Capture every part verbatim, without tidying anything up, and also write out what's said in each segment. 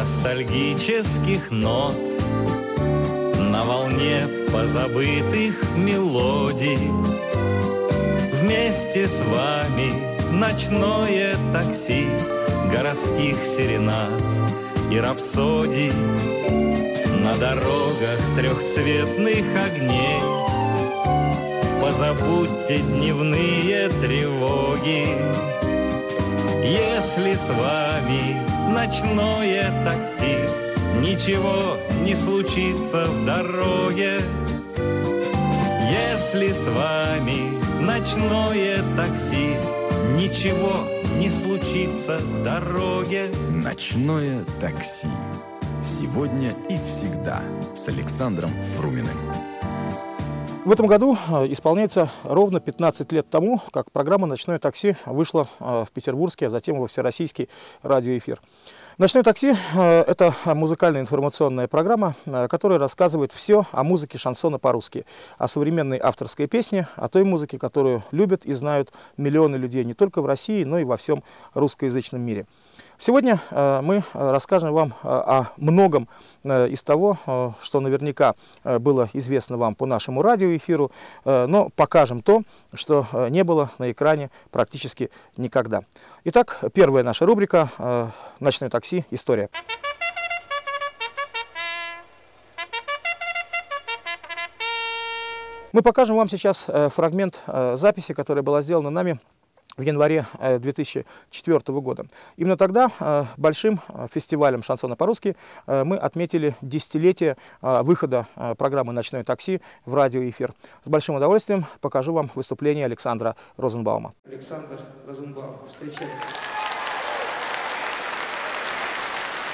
ностальгических нот, на волне позабытых мелодий. Вместе с вами ночное такси городских серенад и рапсодий. На дорогах трехцветных огней позабудьте дневные тревоги, если с вами ночное такси, ничего не случится в дороге. Если с вами ночное такси, ничего не случится в дороге. Ночное такси. Сегодня и всегда с Александром Фруминым. В этом году исполняется ровно пятнадцать лет тому, как программа «Ночное такси» вышла в петербургский, а затем во всероссийский радиоэфир. «Ночное такси» – это музыкальная информационная программа, которая рассказывает все о музыке шансона по-русски, о современной авторской песне, о той музыке, которую любят и знают миллионы людей не только в России, но и во всем русскоязычном мире. Сегодня мы расскажем вам о многом из того, что наверняка было известно вам по нашему радиоэфиру, но покажем то, что не было на экране практически никогда. Итак, первая наша рубрика «Ночное такси. История». Мы покажем вам сейчас фрагмент записи, которая была сделана нами в январе две тысячи четвёртого года. Именно тогда большим фестивалем шансона по-русски мы отметили десятилетие выхода программы «Ночное такси» в радиоэфир. С большим удовольствием покажу вам выступление Александра Розенбаума. Александр Розенбаум, встречайте.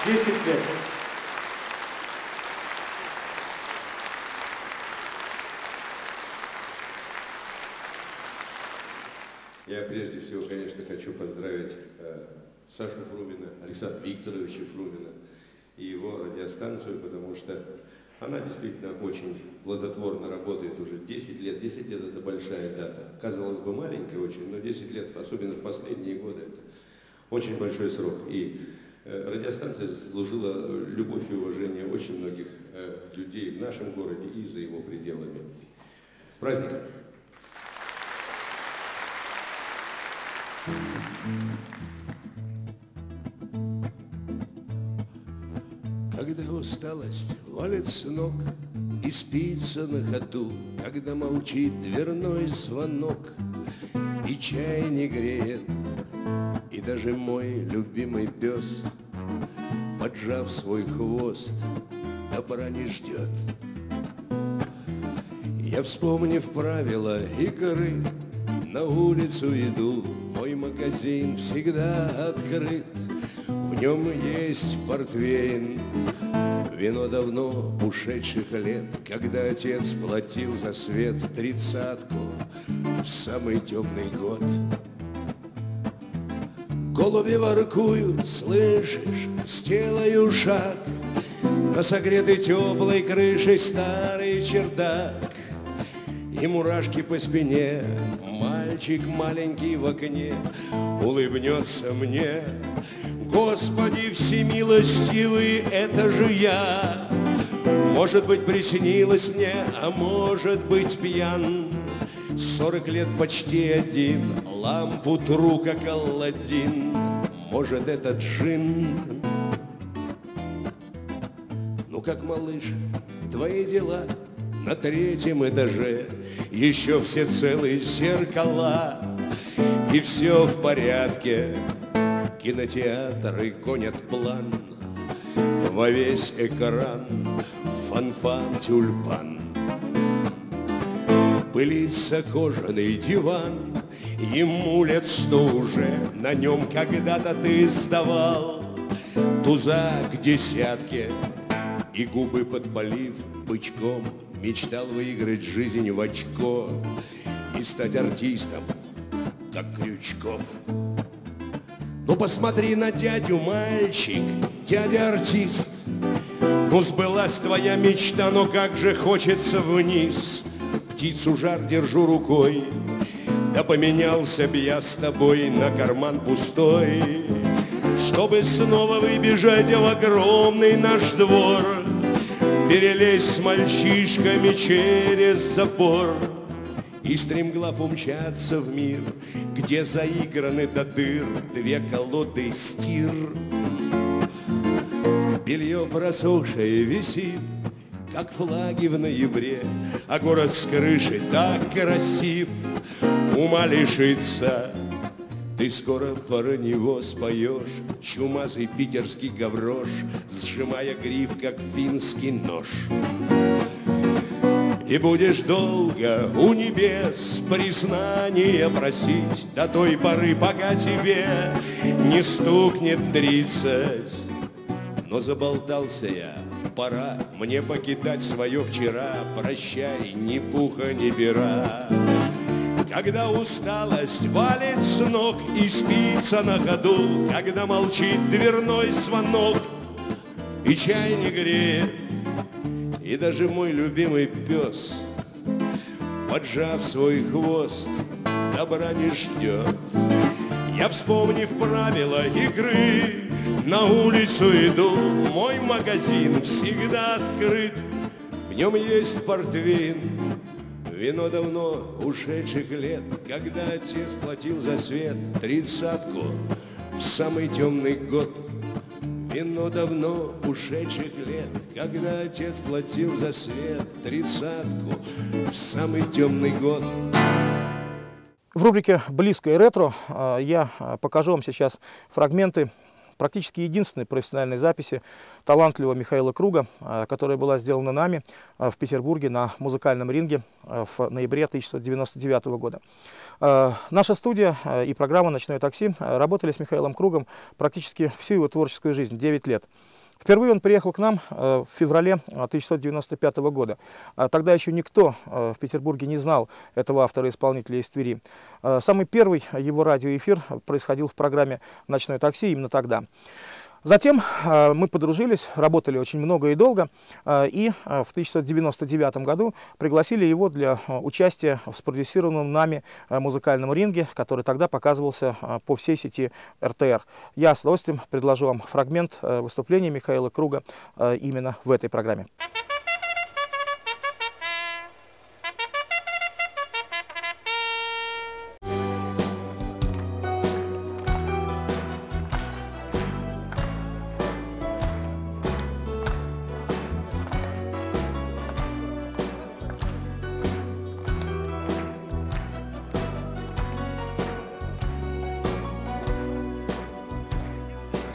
десять лет. Я прежде всего, конечно, хочу поздравить э, Сашу Фрумина, Александра Викторовича Фрумина и его радиостанцию, потому что она действительно очень плодотворно работает уже десять лет. десять лет – это большая дата. Казалось бы, маленькая очень, но десять лет, особенно в последние годы, это очень большой срок. И э, радиостанция заслужила любовь и уважение очень многих э, людей в нашем городе и за его пределами. С праздником! Когда усталость валит с ног и спится на ходу, когда молчит дверной звонок и чай не греет, и даже мой любимый пес, поджав свой хвост, добра не ждет. Я, вспомнив правила игры, на улицу иду, мой магазин всегда открыт, в нем есть портвейн, вино давно ушедших лет, когда отец платил за свет тридцатку в самый темный год. Голуби воркуют, слышишь, сделаю шаг, на согретой теплой крышей старый чердак, и мурашки по спине. Мальчик маленький в окне улыбнется мне. Господи всемилостивый, это же я. Может быть, приснилось мне, а может быть, пьян. Сорок лет почти один, лампу тру, как Алладин. Может, это джин. Ну как, малыш, твои дела? На третьем этаже еще все целые зеркала, и все в порядке. Кинотеатры гонят план во весь экран. Фанфан, тюльпан. Пылится кожаный диван, ему лет сто уже. На нем когда-то ты сдавал туза к десятке, и губы подпалив бычком, мечтал выиграть жизнь в очко и стать артистом, как Крючков. Ну посмотри на дядю, мальчик, дядя артист. Ну сбылась твоя мечта, но как же хочется вниз. Птицу жар держу рукой, да поменялся б я с тобой на карман пустой. чтобы снова выбежать в огромный наш двор, перелезть с мальчишками через забор и стремглав умчаться в мир, где заиграны до дыр две колоды стир. Белье просохшее висит, как флаги в ноябре, а город с крыши так красив, ума лишится. Ты скоро про него споешь, чумазый питерский гаврош, сжимая гриф, как финский нож. И будешь долго у небес признания просить до той поры, пока тебе не стукнет тридцать. Но заболтался я, пора мне покидать свое вчера, прощай, ни пуха, ни пера. Когда усталость валит с ног и спится на ходу, когда молчит дверной звонок и чай не греет, и даже мой любимый пес, поджав свой хвост, добра не ждет. Я, вспомнив правила игры, на улицу иду, мой магазин всегда открыт, в нем есть портвейн, вино давно ушедших лет, когда отец платил за свет тридцатку в самый темный год. Вино давно ушедших лет, когда отец платил за свет тридцатку в самый темный год. В рубрике «Близкое ретро» я покажу вам сейчас фрагменты практически единственной профессиональной записи талантливого Михаила Круга, которая была сделана нами в Петербурге на музыкальном ринге в ноябре тысяча девятьсот девяносто девятого года. Наша студия и программа «Ночное такси» работали с Михаилом Кругом практически всю его творческую жизнь, девять лет. Впервые он приехал к нам в феврале тысяча девятьсот девяносто пятого года. Тогда еще никто в Петербурге не знал этого автора-исполнителя из Твери. Самый первый его радиоэфир происходил в программе «Ночное такси» именно тогда. Затем мы подружились, работали очень много и долго, и в тысяча девятьсот девяносто девятом году пригласили его для участия в спродюсированном нами музыкальном ринге, который тогда показывался по всей сети эр тэ эр. Я с удовольствием предложу вам фрагмент выступления Михаила Круга именно в этой программе.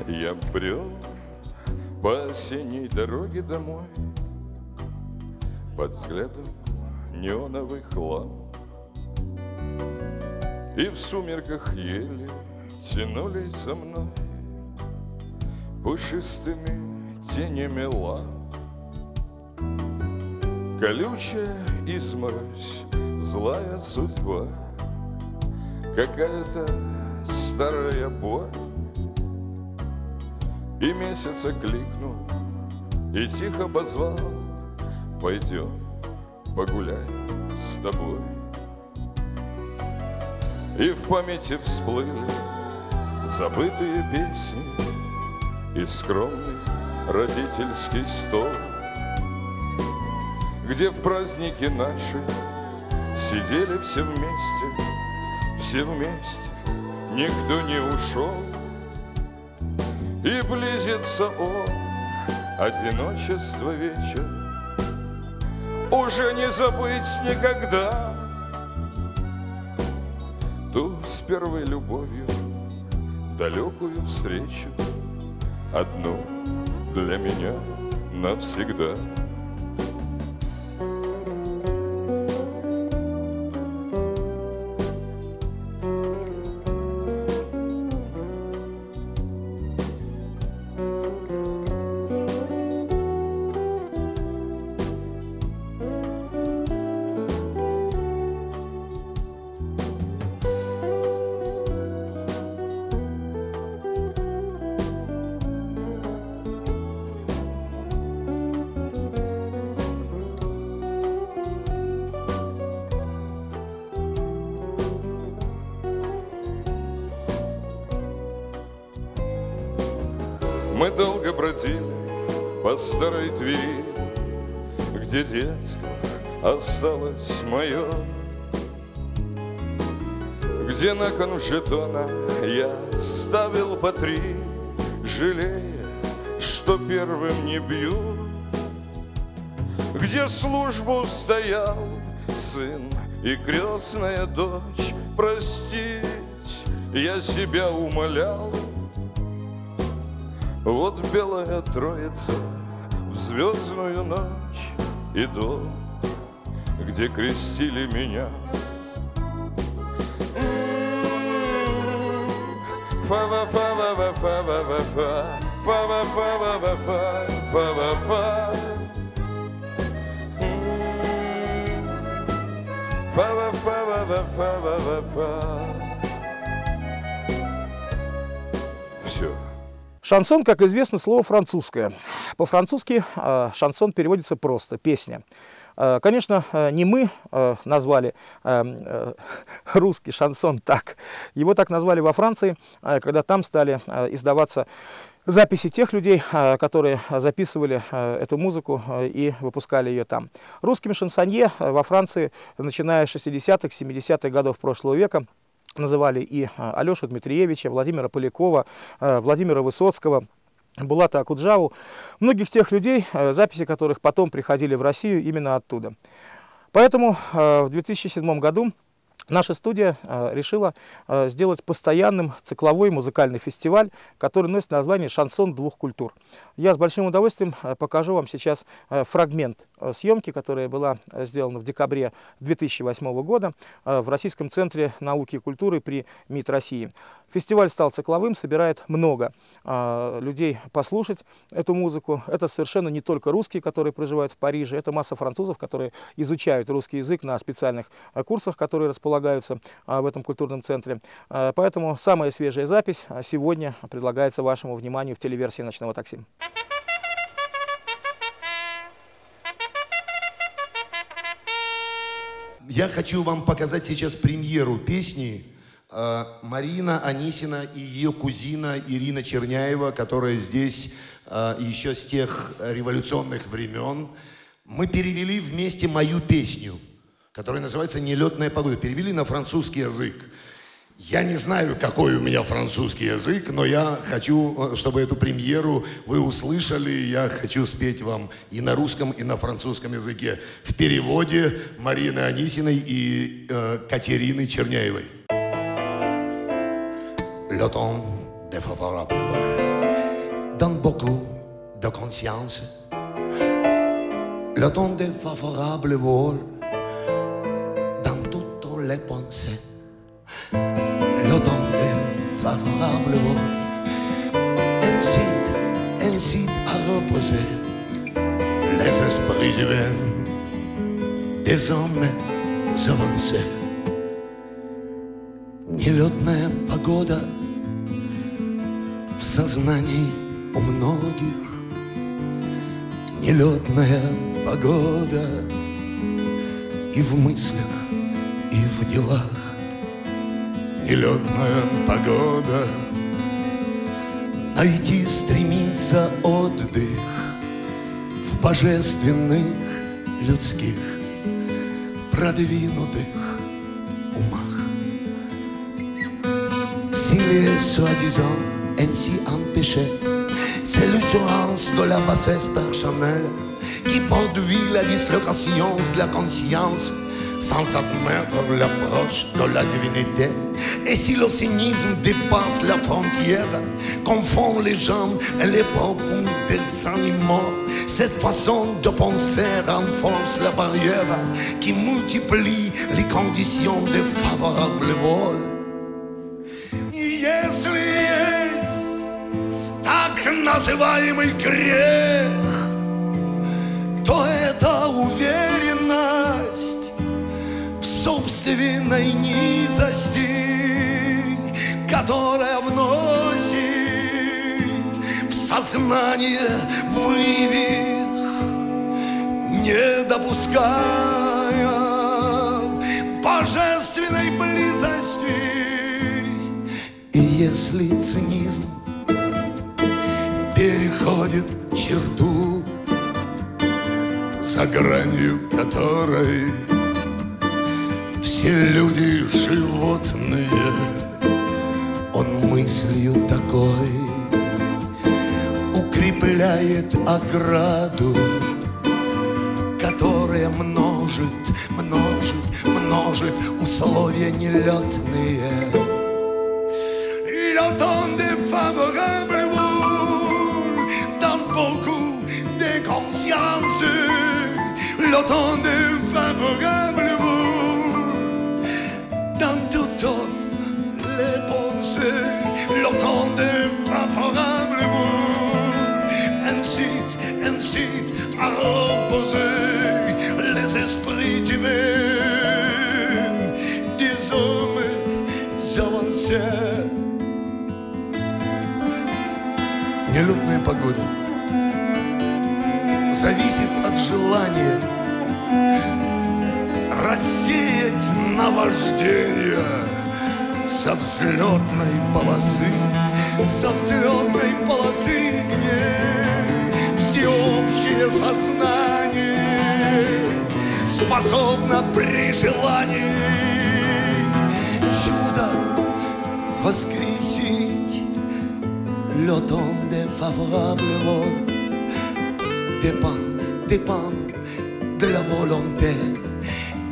Я брел по осенней дороге домой, под взглядом неоновых ламп, и в сумерках еле тянулись за мной пушистыми тенями ламп. Колючая изморозь, злая судьба, какая-то старая боль. И месяца кликнул, и тихо позвал: пойдем погуляем с тобой. И в памяти всплыли забытые песни и скромный родительский стол, где в праздники наши сидели все вместе, все вместе, никто не ушел. И близится он, одиночество вечер, уже не забыть никогда. Ту с первой любовью далекую встречу, одну для меня навсегда. Мы долго бродили по старой Твери, где детство осталось мое, где на кон жетона я ставил по три, жалея, что первым не бью, где службу стоял сын и крестная дочь. Простить я себя умолял. Вот белая троица в звездную ночь и дом, где крестили меня. Фа-ва-фа-ва-фа-ва-фа, фа-ва-фа-ва-фа, фа-ва-фа. Фа-ва-фа-ва-фа-ва-фа. Все. Шансон, как известно, слово французское. По-французски шансон переводится просто «песня». Конечно, не мы назвали русский шансон так. Его так назвали во Франции, когда там стали издаваться записи тех людей, которые записывали эту музыку и выпускали ее там. Русским шансонье во Франции, начиная с шестидесятых, семидесятых годов прошлого века, называли и Алешу Дмитриевича, Владимира Полякова, Владимира Высоцкого, Булата Акуджаву, многих тех людей, записи которых потом приходили в Россию именно оттуда. Поэтому в две тысячи седьмом году наша студия решила сделать постоянным цикловой музыкальный фестиваль, который носит название «Шансон двух культур». Я с большим удовольствием покажу вам сейчас фрагмент съемки, которая была сделана в декабре две тысячи восьмого года в Российском центре науки и культуры при МИД России. Фестиваль стал цикловым, собирает много э, людей послушать эту музыку. Это совершенно не только русские, которые проживают в Париже, это масса французов, которые изучают русский язык на специальных э, курсах, которые располагаются э, в этом культурном центре. Э, поэтому самая свежая запись сегодня предлагается вашему вниманию в телеверсии «Ночного такси». Я хочу вам показать сейчас премьеру песни Марина Анисина и ее кузина Ирина Черняева, которая здесь еще с тех революционных времен. Мы перевели вместе мою песню, которая называется «Нелетная погода». Перевели на французский язык. Я не знаю, какой у меня французский язык, но я хочу, чтобы эту премьеру вы услышали. Я хочу спеть вам и на русском, и на французском языке. В переводе Марины Анисиной и э, Катерины Черняевой. Le temps défavorable donne beaucoup de conscience. Le temps défavorable vole dans toutes les pensées. Le temps défavorable vole incite, incite à reposer les esprits humains des hommes avancés. Нелетная погода в сознании у многих, нелетная погода и в мыслях, и в делах. Нелетная погода, найти стремится отдых в божественных людских продвинутых умах. Si les soi-disant ainsi empêchés, c'est l'assurance de la bassesse personnelle qui produit la dislocation de la conscience sans admettre l'approche de la divinité. Et si le cynisme dépasse la frontière, confond les gens et les propos des animaux, cette façon de penser renforce la barrière qui multiplie les conditions de favorable vol. Если есть так называемый грех, то это уверенность в собственной низости, которая вносит в сознание вывих, не допуская божественной близости. И если цинизм переходит черту, за гранью которой все люди животные. Он мыслью такой укрепляет ограду, которая множит, множит, множит условия нелетные. Le temps des favorables boules dans beaucoup de consciences. Le temps des favorables boules dans tout homme les pensées. Le temps des favorables boules incite, incite à reposer les esprits divins des hommes avancés. Нелюдная погода зависит от желания рассеять наваждение со взлетной полосы, со взлетной полосы, где всеобщее сознание способно при желании чудо воскресить. Le temps des favorables dépend, dépend de la volonté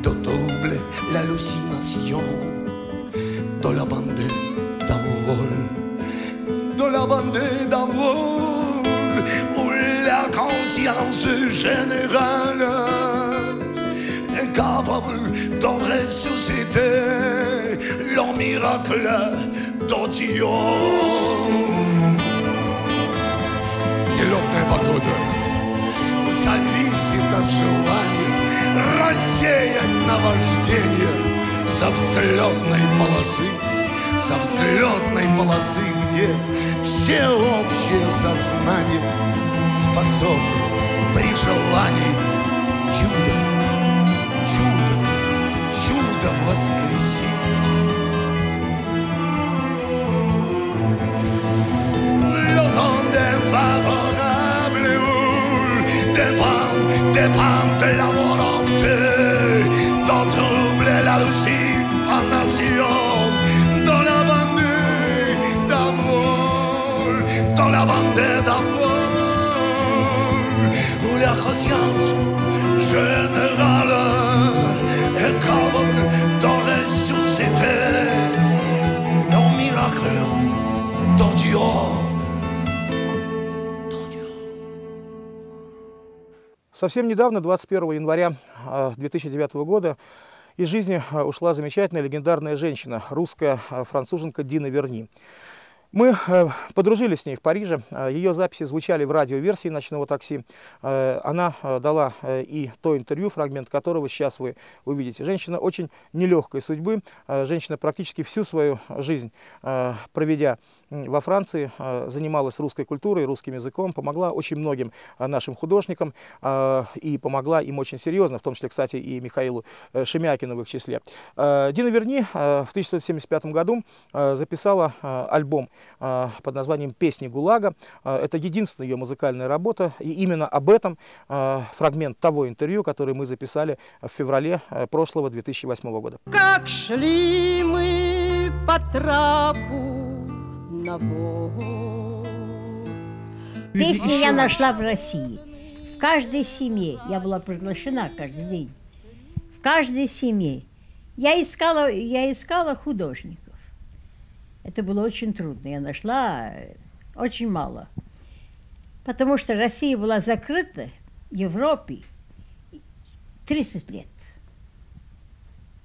de doubler l'hallucination de la bande d'envol, de la bande d'envol où la conscience générale est capable de ressusciter le miracle de Dieu. Нелетная погода зависит от желания рассеять наваждение со взлетной полосы, со взлетной полосы, где всеобщее сознание способно при желании чудо, чудо, чудо воскресить. Le temps des favorables dépend de la volonté d'en troubler la lucide. Dans la bande d'amour où la conscience générale est capable d'en ressusciter nos miracles dans Dieu. Совсем недавно, двадцать первого января две тысячи девятого года, из жизни ушла замечательная легендарная женщина, русская француженка Дина Верни. Мы подружились с ней в Париже, ее записи звучали в радиоверсии «Ночного такси». Она дала и то интервью, фрагмент которого сейчас вы увидите. Женщина очень нелегкой судьбы, женщина практически всю свою жизнь, проведя во Франции, занималась русской культурой, русским языком, помогла очень многим нашим художникам и помогла им очень серьезно, в том числе, кстати, и Михаилу Шемякину в их числе. Дина Верни в тысяча девятьсот семьдесят пятом году записала альбом под названием «Песни ГУЛАГа». Это единственная ее музыкальная работа, и именно об этом фрагмент того интервью, который мы записали в феврале прошлого две тысячи восьмого года. Как шли мы по трапу на Бог. Песни я нашла в России. В каждой семье. Я была приглашена каждый день. В каждой семье. Я искала, я искала художников. Это было очень трудно. Я нашла очень мало. Потому что Россия была закрыта Европе тридцать лет.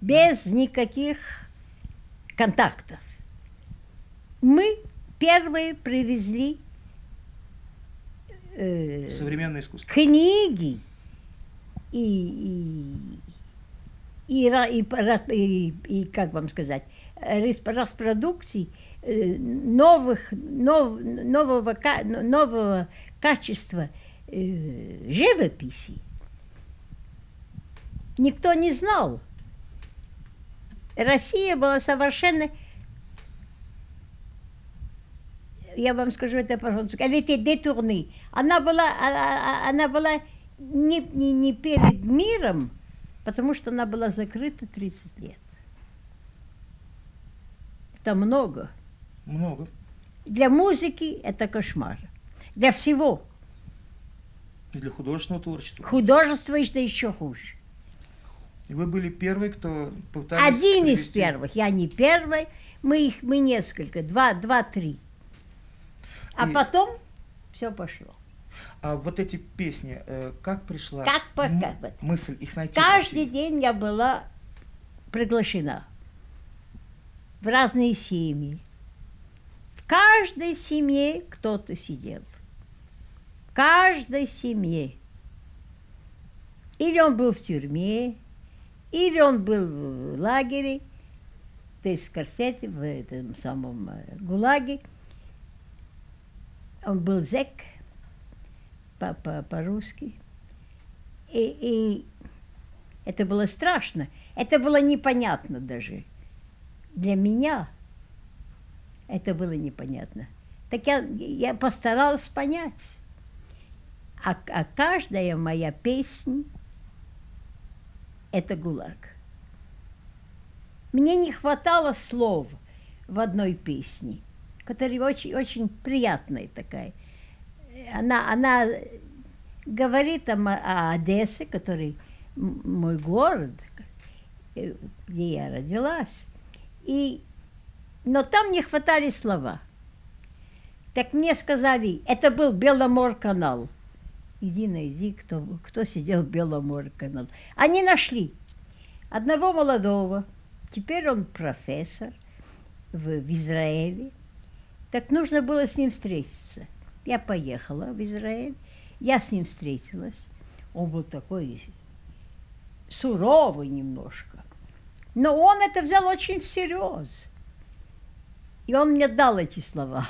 Без никаких контактов. Мы первые привезли э, современное искусство, книги и, и, и, и, и, и, как вам сказать, распродукции новых, нов, нового, нового качества э, живописи. Никто не знал. Россия была совершенно я вам скажу это по-французски, elle était détournée. Она была, она была не, не, не перед миром, потому что она была закрыта тридцать лет. Это много. Много. Для музыки это кошмар. Для всего. И для художественного творчества. Художество это еще хуже. И вы были первый, кто пытался... Один привести... из первых. Я не первый. Мы их, мы несколько. Два, два, три. А и... потом все пошло. А вот эти песни, как пришла как по... мы... мысль их найти? Каждый день я была приглашена в разные семьи. В каждой семье кто-то сидел. В каждой семье. Или он был в тюрьме, или он был в лагере, то есть в корсете, в этом самом ГУЛАГе. Он был зэк, по-русски. И, и это было страшно, это было непонятно даже. Для меня это было непонятно. Так я, я постаралась понять. А, а каждая моя песня – это ГУЛАГ. Мне не хватало слов в одной песне, которая очень, очень приятная такая. Она, она говорит о, о Одессе, который мой город, где я родилась. И... Но там не хватали слова. Так мне сказали, это был Беломорканал. Иди найди, кто, кто сидел в Беломорканал. Они нашли одного молодого, теперь он профессор в, в Израиле. Так нужно было с ним встретиться. Я поехала в Израиль, я с ним встретилась. Он был такой суровый немножко. Но он это взял очень всерьез. И он мне дал эти слова.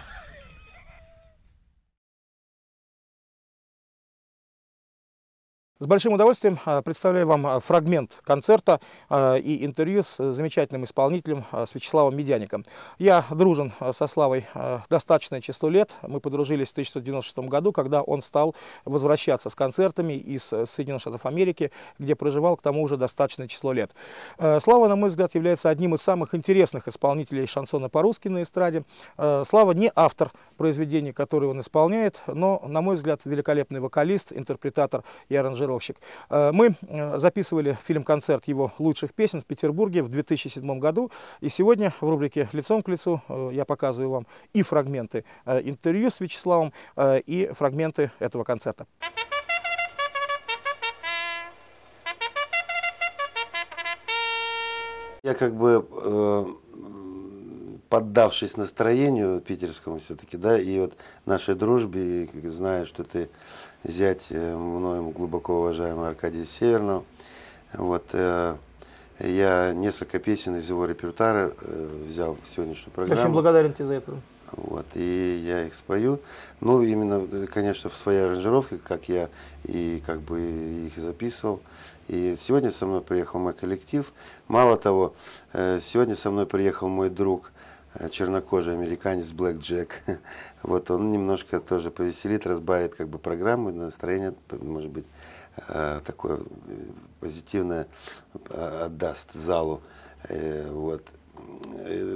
С большим удовольствием представляю вам фрагмент концерта и интервью с замечательным исполнителем, с Вячеславом Медяником. Я дружен со Славой достаточное число лет. Мы подружились в тысяча девятьсот девяносто шестом году, когда он стал возвращаться с концертами из Соединенных Штатов Америки, где проживал к тому уже достаточное число лет. Слава, на мой взгляд, является одним из самых интересных исполнителей шансона по-русски на эстраде. Слава не автор произведений, которые он исполняет, но, на мой взгляд, великолепный вокалист, интерпретатор и аранжировщик. Мы записывали фильм-концерт его лучших песен в Петербурге в две тысячи седьмом году. И сегодня в рубрике «Лицом к лицу» я показываю вам и фрагменты интервью с Вячеславом, и фрагменты этого концерта. Я как бы, поддавшись настроению питерскому все-таки, да, и вот нашей дружбе, и зная, что ты зять мною глубоко уважаемого Аркадия Северного, вот, э, я несколько песен из его репертуара э, взял в сегодняшнюю программу. Очень благодарен тебе за это. Вот, и я их спою. Ну, именно, конечно, в своей аранжировке, как я и как бы их записывал. И сегодня со мной приехал мой коллектив. Мало того, э, сегодня со мной приехал мой друг, чернокожий американец Блэк Джек. Вот он немножко тоже повеселит, разбавит как бы программу, настроение, может быть, такое позитивное отдаст залу. Вот.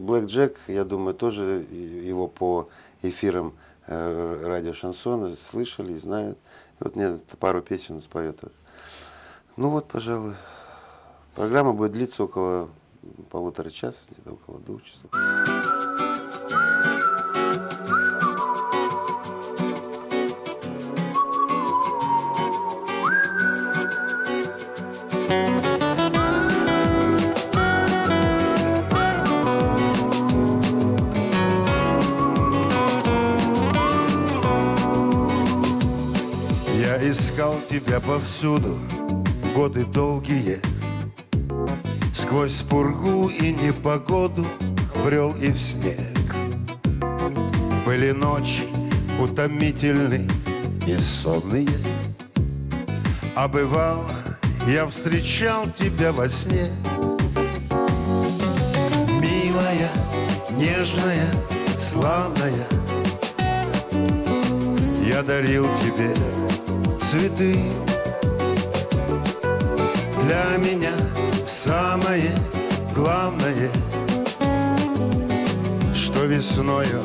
Блэк Джек, я думаю, тоже его по эфирам радио Шансона слышали и знают. И вот мне пару песен он споет. Ну вот, пожалуй, программа будет длиться около полутора часа, где-то около двух часов. Я искал тебя повсюду, годы долгие. Сквозь пургу и непогоду брел и в снег. Были ночи утомительные и сонные, а бывало, я встречал тебя во сне. Милая, нежная, славная, я дарил тебе цветы. Для меня самое главное, что весною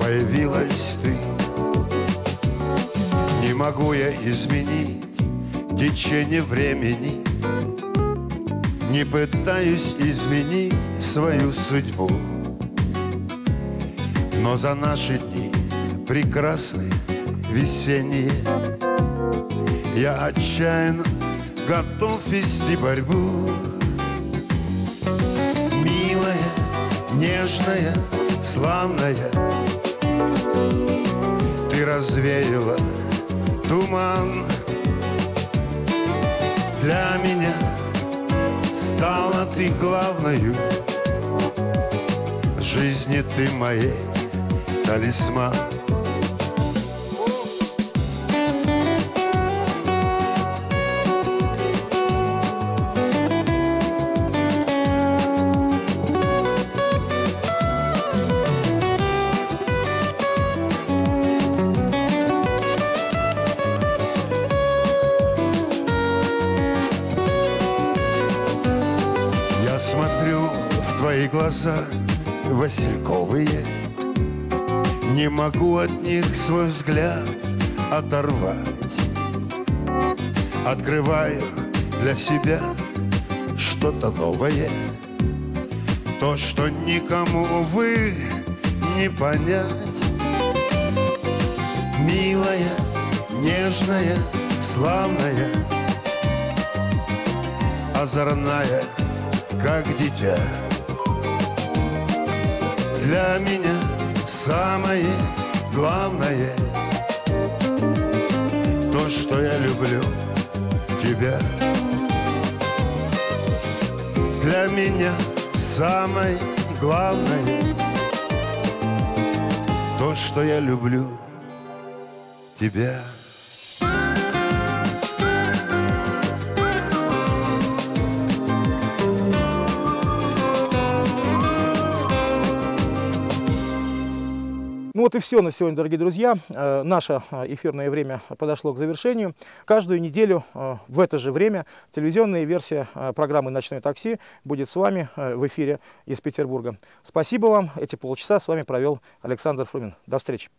появилась ты. Не могу я изменить течение времени, не пытаюсь изменить свою судьбу. Но за наши дни прекрасные весенние я отчаянно готов вести борьбу. Милая, нежная, славная, ты развеяла туман. Для меня стала ты главною, в жизни ты моей талисман. Глаза васильковые, не могу от них свой взгляд оторвать. Открываю для себя что-то новое, то, что никому, увы, не понять. Милая, нежная, славная, озорная, как дитя. Для меня самое главное, то, что я люблю тебя. Для меня самое главное, то, что я люблю тебя. Вот и все на сегодня, дорогие друзья. Наше эфирное время подошло к завершению. Каждую неделю в это же время телевизионная версия программы «Ночное такси» будет с вами в эфире из Петербурга. Спасибо вам. Эти полчаса с вами провел Александр Фрумин. До встречи.